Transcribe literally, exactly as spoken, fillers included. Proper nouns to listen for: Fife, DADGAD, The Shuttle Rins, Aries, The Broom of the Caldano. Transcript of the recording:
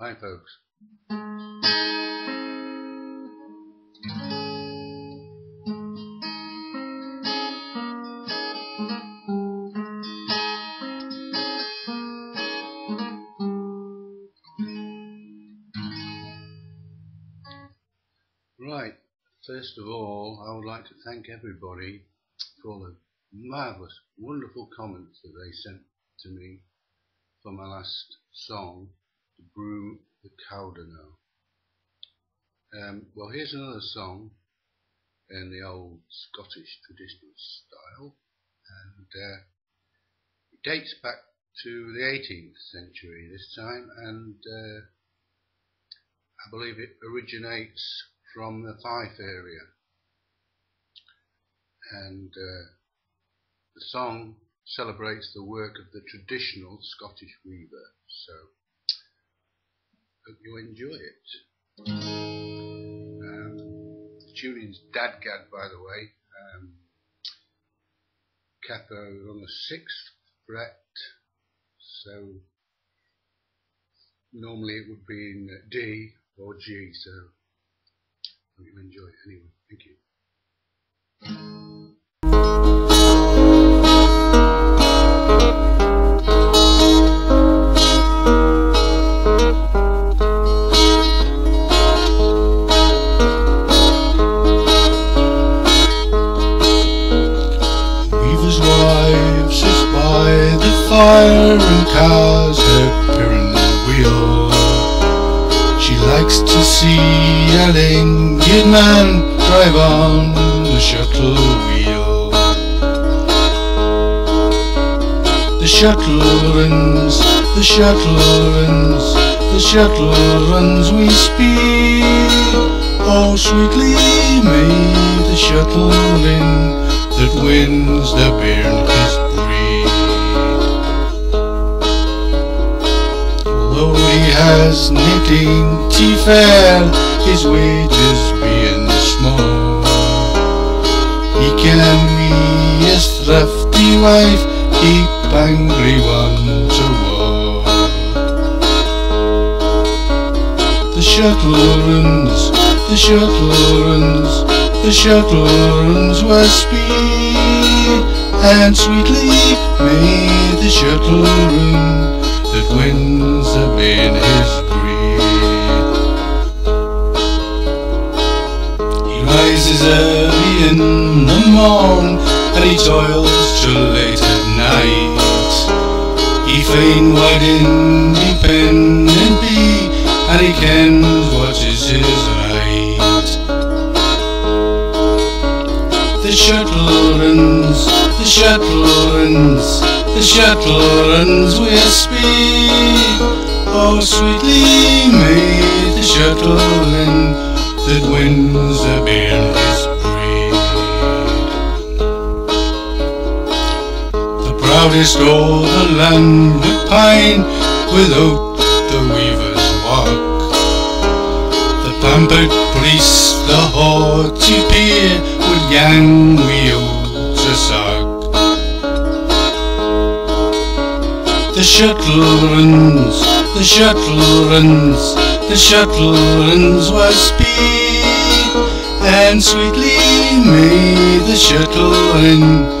Hi folks. Right, first of all I would like to thank everybody for the marvellous, wonderful comments that they sent to me for my last song, The Broom of the Caldano. Um, well, here's another song in the old Scottish traditional style, and uh, it dates back to the eighteenth century this time, and uh, I believe it originates from the Fife area. And uh, the song celebrates the work of the traditional Scottish weaver, so hope you enjoy it. Um, the tuning's DADGAD, by the way. Um, capo on the sixth fret, so normally it would be in D or G, so hope you enjoy it anyway. Thank you. Weaver's wife sits by the fire and cows her appearing the wheel. She likes to see an Indian man drive on the shuttle wheel. The shuttle rins, the shuttle rins, the shuttle runs, we speed. Oh, sweetly may the shuttle rin that wins the bairn his breed. Though he has knitting tea fair, his wages being small, he can be his thrifty wife keep angry ones a wall. The shuttle runs, the shuttle runs, the shuttle runs with speed, and sweetly may the shuttle run that wins the man his breed. He rises early in the morn, and he toils till late at night. He fain would independent be, and he kens what is his right. The shuttle rins, the shuttle rins, the shuttle runs with speed. Oh, sweetly may the shuttle rin that wins the bairn's breed. The proudest o'er the land would pine without the weaver's walk. The pampered priest, the haughty peer, would gang wield a sock. The shuttle runs, the shuttle runs, the shuttle runs with speed, and sweetly may the shuttle run